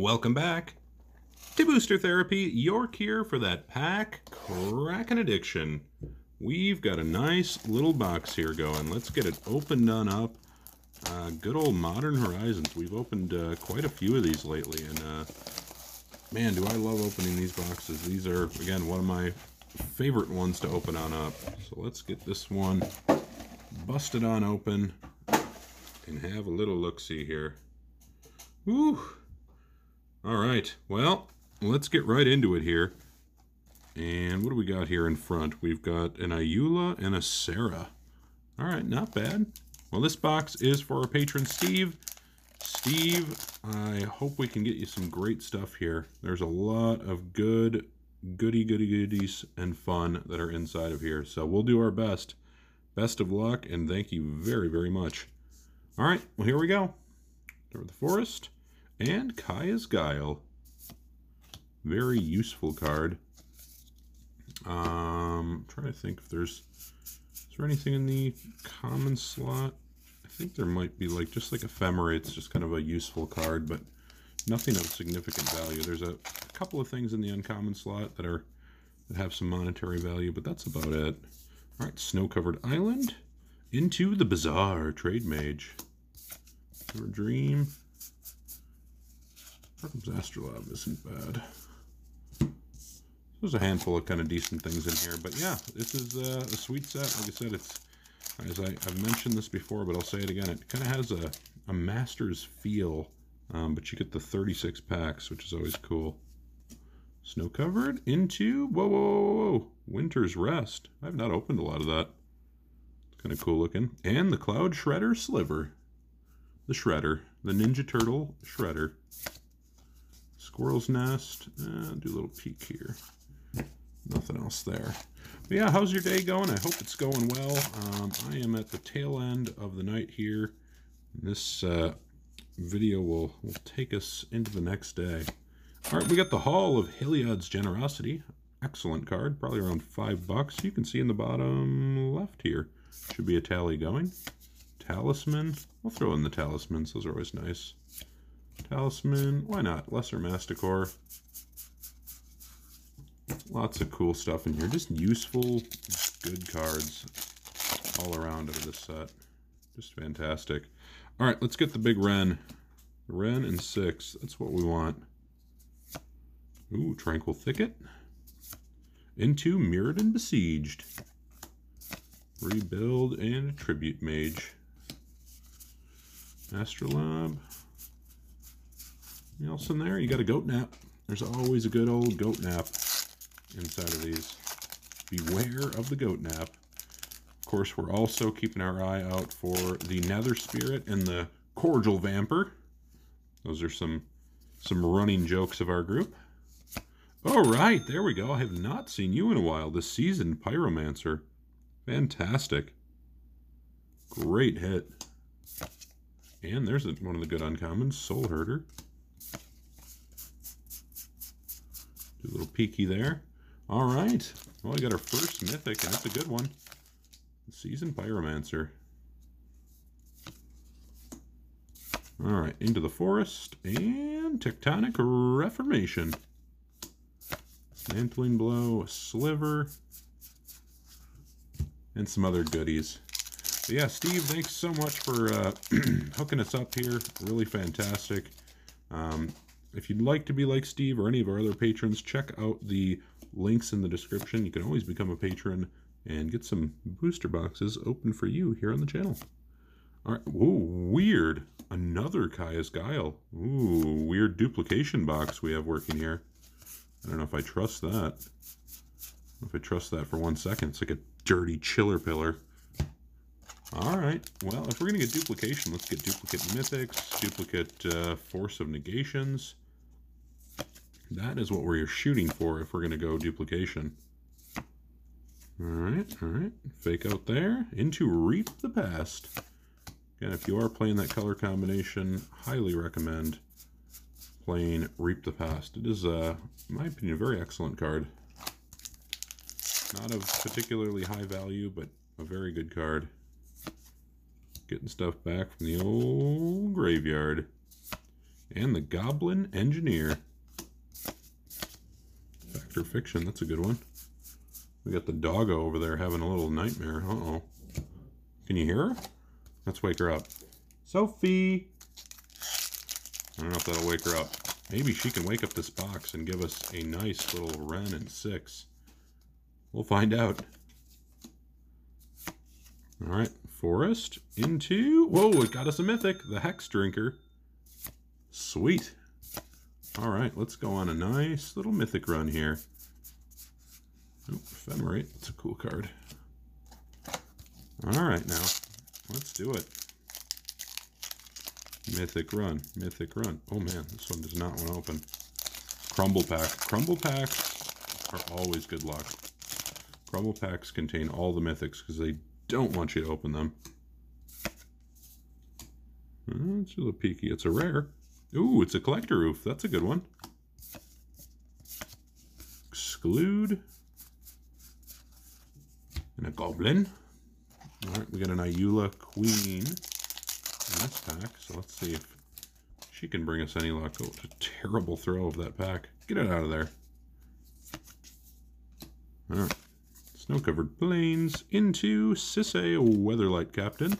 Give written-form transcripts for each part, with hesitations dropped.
Welcome back to Booster Therapy, your cure for that pack crackin' addiction. We've got a nice little box here going. Let's get it opened on up. Good old Modern Horizons. We've opened quite a few of these lately, and man, do I love opening these boxes. These are, again, one of my favorite ones to open on up. So let's get this one busted on open and have a little look-see here. Whew. All right, well, let's get right into it here. And what do we got here in front? We've got an Ayula and a Sarah. All right, not bad. Well, this box is for our patron, Steve. Steve, I hope we can get you some great stuff here. There's a lot of good goodies and fun that are inside of here. So we'll do our best. Best of luck, and thank you very, very much. All right, well, here we go. Over the Forest and Kaya's Guile. Very useful card. I'm trying to think if there's... Is there anything in the common slot? I think there might be, like, just like Ephemerate's, just kind of a useful card, but nothing of significant value. There's a couple of things in the uncommon slot that have some monetary value, but that's about it. All right, Snow-Covered Island into the Bizarre Trade Mage. Your Dream. Arcum's Astrolabe isn't bad. There's a handful of kind of decent things in here, but yeah, this is a sweet set. Like I said, it's, as I've mentioned this before, but I'll say it again, it kind of has a Master's feel, but you get the 36 packs, which is always cool. Snow-Covered into, whoa, Winter's Rest. I've not opened a lot of that. It's kind of cool looking. And the Cloud Shredder Sliver. The Shredder. The Ninja Turtle Shredder. Squirrel's Nest. Do a little peek here. Nothing else there. But yeah, how's your day going? I hope it's going well. I am at the tail end of the night here. This video will take us into the next day. All right, we got the Hall of Heliod's Generosity. Excellent card, probably around $5. You can see in the bottom left here, should be a tally going. Talisman, we'll throw in the Talismans, those are always nice. Talisman, why not? Lesser Masticore. Lots of cool stuff in here, just useful, good cards all around out of this set. Just fantastic. All right, let's get the big Wren. Wren and Six, that's what we want. Ooh, Tranquil Thicket. Into Mirrodin Besieged. Rebuild and Tribute Mage. Astrolabe. Anything else in there? You got a goat nap. There's always a good old goat nap inside of these. Beware of the goat nap. Of course, we're also keeping our eye out for the Nether Spirit and the Cordial Vampyr. Those are some running jokes of our group. All right, there we go. I have not seen you in a while. The Seasoned Pyromancer. Fantastic. Great hit. And there's one of the good uncommons, Soul Herder. Do a little peeky there. All right. Well, we got our first mythic, and that's a good one. The Seasoned Pyromancer. All right, into the Forest and Tectonic Reformation. Mantling Blow, a Sliver, and some other goodies. But yeah, Steve, thanks so much for hooking us up here. Really fantastic. If you'd like to be like Steve or any of our other patrons, check out the links in the description. You can always become a patron and get some booster boxes open for you here on the channel. All right. Ooh, weird. Another Kaya's Guile. Ooh, weird duplication box we have working here. I don't know if I trust that. I don't know if I trust that for 1 second. It's like a dirty Chiller Pillar. All right. Well, if we're going to get duplication, let's get duplicate mythics, duplicate Force of Negations. That is what we're shooting for if we're going to go duplication. All right. All right. Fake out there. Into Reap the Past. Again, if you are playing that color combination, highly recommend playing Reap the Past. It is, in my opinion, a very excellent card. Not of particularly high value, but a very good card. Getting stuff back from the old graveyard. And the Goblin Engineer. Fact or fiction, that's a good one. We got the doggo over there having a little nightmare. Uh-oh. Can you hear her? Let's wake her up. Sophie! I don't know if that'll wake her up. Maybe she can wake up this box and give us a nice little Wren and Six. We'll find out. Alright, forest into... Whoa, it got us a mythic, the Hex Drinker. Sweet. Alright, let's go on a nice little mythic run here. Oh, Ephemerate, that's a cool card. Alright now, let's do it. Mythic run, mythic run. Oh man, this one does not want to open. Crumble pack. Crumble packs are always good luck. Crumble packs contain all the mythics because they don't want you to open them. Oh, it's a little peaky. It's a rare. Ooh, it's a Collector Oof. That's a good one. Exclude. And a Goblin. Alright, we got an Ayula Queen in this pack. So let's see if she can bring us any luck. Oh, it's a terrible throw of that pack. Get it out of there. Alright. Snow-covered plains into Sisay, Weatherlight Captain.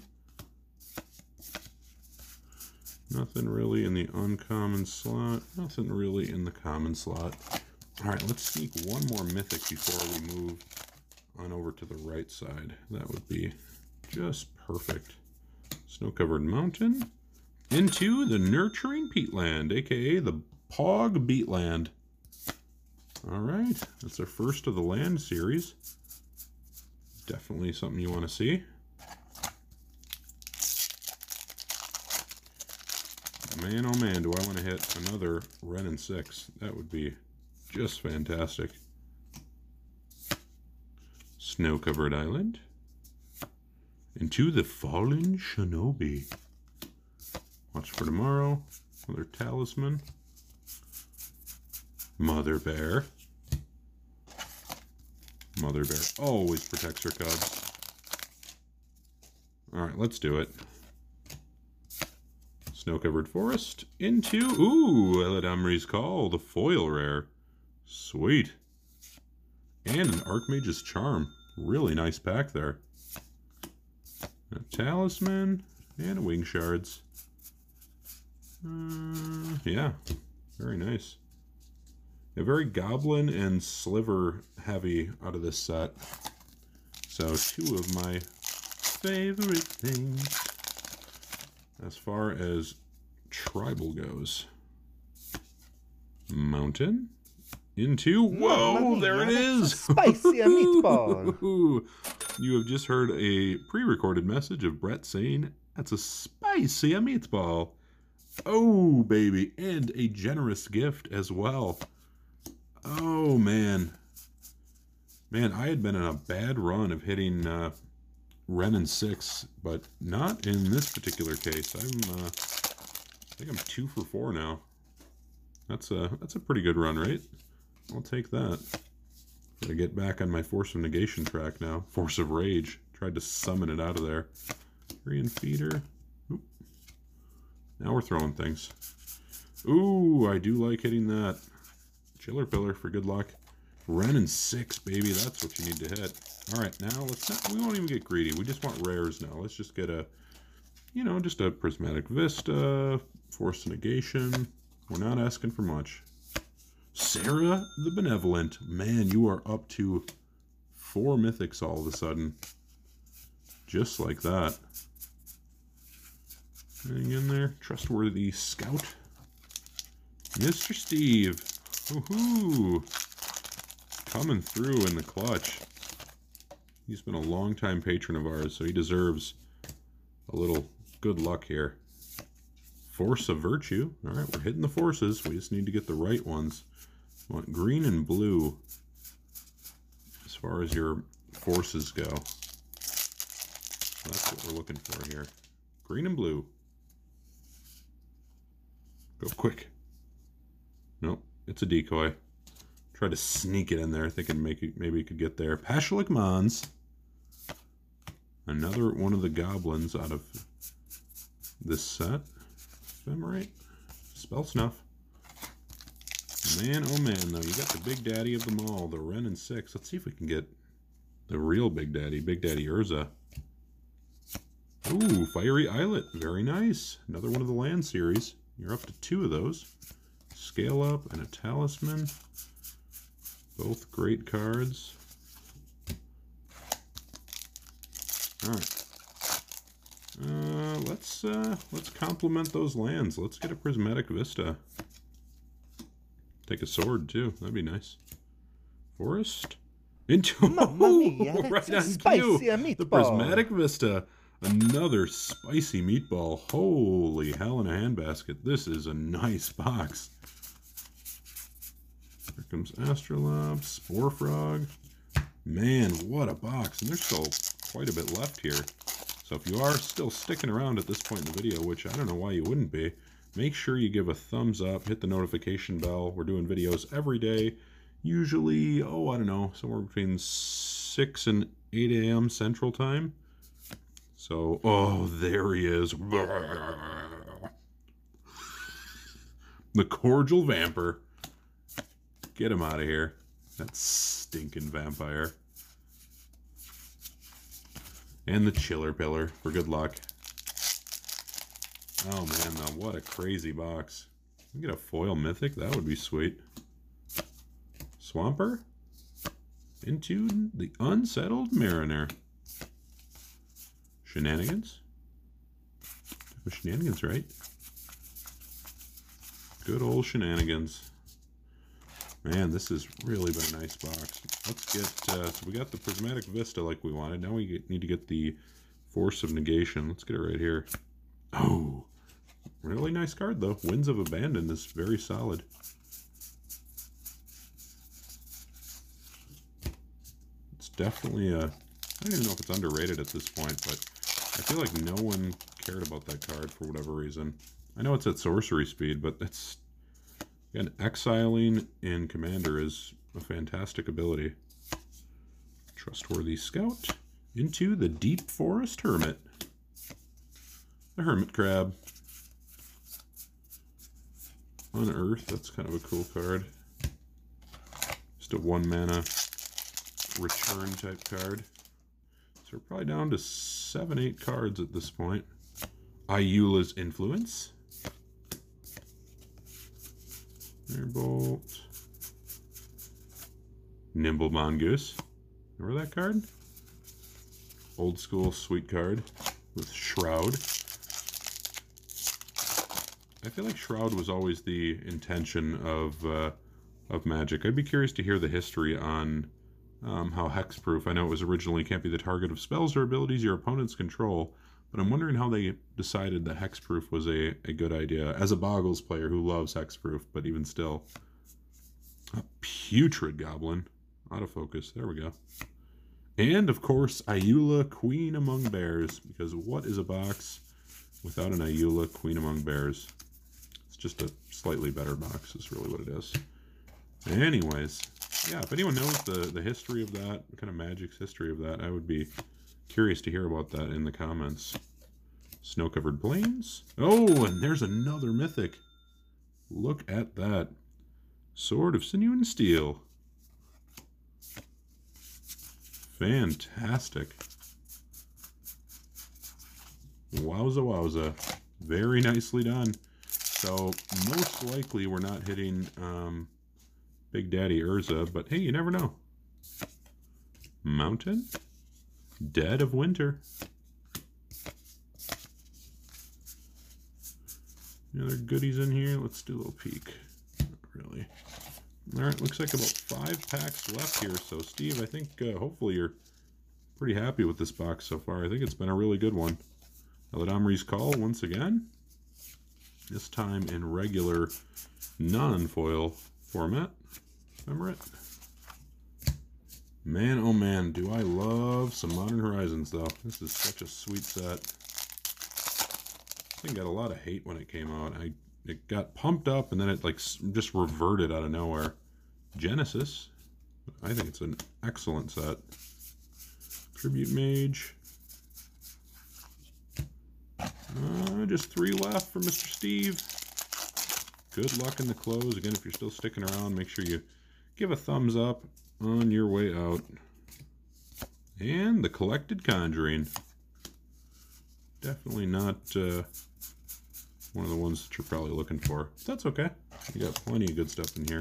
Nothing really in the uncommon slot. Nothing really in the common slot. Alright, let's sneak one more mythic before we move on over to the right side. That would be just perfect. Snow-covered mountain into the Nurturing Peatland, aka the Pog Beatland. Alright, that's our first of the land series. Definitely something you want to see. Man, oh man, do I want to hit another Wren and Six. That would be just fantastic. Snow-covered island. Into the Fallen Shinobi. Watch for tomorrow. Another Talisman. Mother Bear. Mother Bear always protects her cubs. Alright, let's do it. Snow-covered forest into... Ooh, Eladamri's Call, the foil rare. Sweet. And an Archmage's Charm. Really nice pack there. A Talisman and a Wing Shards. Yeah, very nice. A very goblin and sliver heavy out of this set. So two of my favorite things as far as tribal goes. Mountain into... Whoa, there it is! Spicy meatball! You have just heard a pre-recorded message of Brett saying, that's a spicy meatball. Oh, baby, and a generous gift as well. Oh, man. Man, I had been in a bad run of hitting Wren and Six, but not in this particular case. I think I'm 2 for 4 now. That's a pretty good run, right? I'll take that. Gotta get back on my Force of Negation track now. Force of Rage. Tried to summon it out of there. Korean feeder. Oop. Now we're throwing things. Ooh, I do like hitting that. Chiller Pillar for good luck. Wren and Six, baby. That's what you need to hit. All right, now we won't even get greedy. We just want rares now. Let's just get a, you know, just a Prismatic Vista, Force Negation. We're not asking for much. Sarah the Benevolent. Man, you are up to 4 mythics all of a sudden. Just like that. Anything in there? Trustworthy Scout. Mr. Steve. Woohoo! Coming through in the clutch. He's been a long-time patron of ours, so he deserves a little good luck here. Force of Virtue. Alright, we're hitting the forces. We just need to get the right ones. I want green and blue as far as your forces go. That's what we're looking for here. Green and blue. Go quick. Nope. It's a decoy. Try to sneak it in there, thinking maybe it could get there. Pashalik Mons. Another one of the goblins out of this set. Ephemerate. Spell Snuff. Man, oh man, though, you got the big daddy of them all, the Wren and Six. Let's see if we can get the real Big Daddy Urza. Ooh, Fiery Islet. Very nice. Another one of the land series. You're up to two of those. Scale Up and a Talisman. Both great cards. Alright. Let's complement those lands. Let's get a Prismatic Vista. Take a sword too. That'd be nice. Forest. Into mia, right on cue. The Prismatic Vista. Another spicy meatball. Holy hell in a handbasket. This is a nice box. Here comes Astrolabe, Spore Frog. Man, what a box. And there's still quite a bit left here. So if you are still sticking around at this point in the video, which I don't know why you wouldn't be, make sure you give a thumbs up, hit the notification bell. We're doing videos every day. Usually, oh, I don't know, somewhere between 6 and 8 a.m. Central Time. So, oh, there he is. The Cordial Vampyr. Get him out of here. That stinking vampire. And the Chiller Pillar for good luck. Oh, man, now what a crazy box. We get a foil mythic? That would be sweet. Swampert into the Unsettled Mariner. Shenanigans. Shenanigans, right? Good old Shenanigans. Man, this has really been a nice box. Let's get, so we got the Prismatic Vista like we wanted. Now we need to get the Force of Negation. Let's get it right here. Oh, really nice card though. Winds of Abandon is very solid. Definitely a, I don't even know if it's underrated at this point, but I feel like no one cared about that card for whatever reason. I know it's at sorcery speed, but that's, again, exiling in Commander is a fantastic ability. Trustworthy Scout into the Deep Forest Hermit. The Hermit Crab. Unearth, that's kind of a cool card. Just a 1-mana return type card. So we're probably down to 7-8 cards at this point. Iula's Influence. Airbolt. Nimble Mongoose. Remember that card? Old school sweet card with Shroud. I feel like Shroud was always the intention of Magic. I'd be curious to hear the history on how hexproof. I know it was originally can't be the target of spells or abilities your opponents control, but I'm wondering how they decided that hexproof was a good idea. As a Boggles player who loves hexproof, but even still, a Putrid Goblin. Out of focus. There we go. And, of course, Ayula, Queen Among Bears, because what is a box without an Ayula, Queen Among Bears? It's just a slightly better box is really what it is. Anyways, yeah, if anyone knows the history of that, what kind of Magic's history of that, I would be curious to hear about that in the comments. Snow-Covered Plains. Oh, and there's another mythic. Look at that. Sword of Sinew and Steel. Fantastic. Wowza wowza. Very nicely done. So, most likely we're not hitting Big Daddy Urza, but hey, you never know. Mountain. Dead of Winter. Any other goodies in here? Let's do a little peek. Not really. Alright, looks like about 5 packs left here, so Steve, I think hopefully you're pretty happy with this box so far. I think it's been a really good one. Eladamri's Call once again. This time in regular non-foil format. Ephemerate. Man, oh man, do I love some Modern Horizons, though. This is such a sweet set. This thing got a lot of hate when it came out. It got pumped up, and then it like just reverted out of nowhere. Genesis. I think it's an excellent set. Tribute Mage. Just 3 left for Mr. Steve. good luck in the close. Again, if you're still sticking around, make sure you give a thumbs up on your way out. And the collected Conjuring. Definitely not one of the ones that you're probably looking for. That's okay. You got plenty of good stuff in here.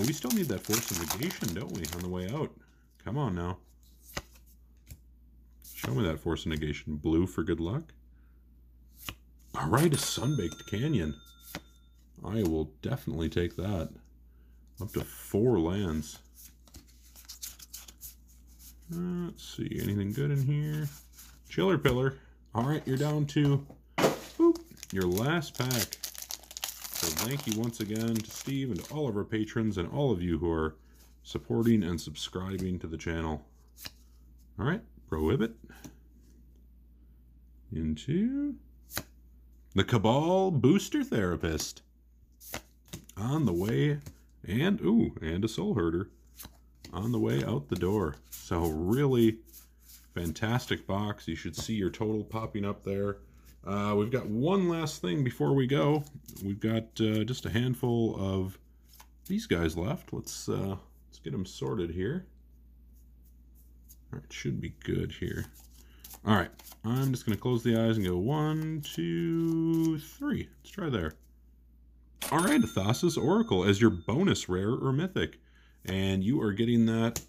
We still need that Force of Negation, don't we, on the way out? Come on now. Show me that Force of Negation. Blue for good luck. All right, a Sunbaked Canyon. I will definitely take that. Up to 4 lands. Let's see, anything good in here? Chiller Pillar. All right, you're down to boop, your last pack. So thank you once again to Steve and to all of our patrons and all of you who are supporting and subscribing to the channel. All right, Prohibit. Into the Cabal Booster Therapist. On the way, and ooh, and a Soul Herder. On the way out the door. So really fantastic box. You should see your total popping up there. We've got one last thing before we go. We've got just a handful of these guys left. Let's get them sorted here. All right, should be good here. All right, I'm just going to close the eyes and go 1, 2, 3. Let's try there. All right, Thassa's Oracle as your bonus rare or mythic. And you are getting that,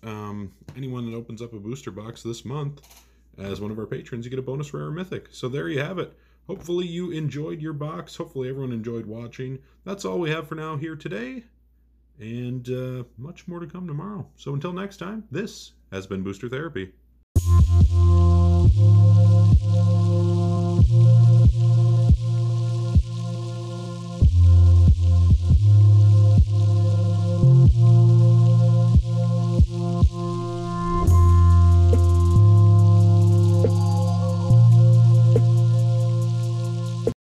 anyone that opens up a booster box this month as one of our patrons, you get a bonus rare or mythic. So there you have it. Hopefully you enjoyed your box. Hopefully everyone enjoyed watching. That's all we have for now here today. And much more to come tomorrow. So until next time, this has been Booster Therapy.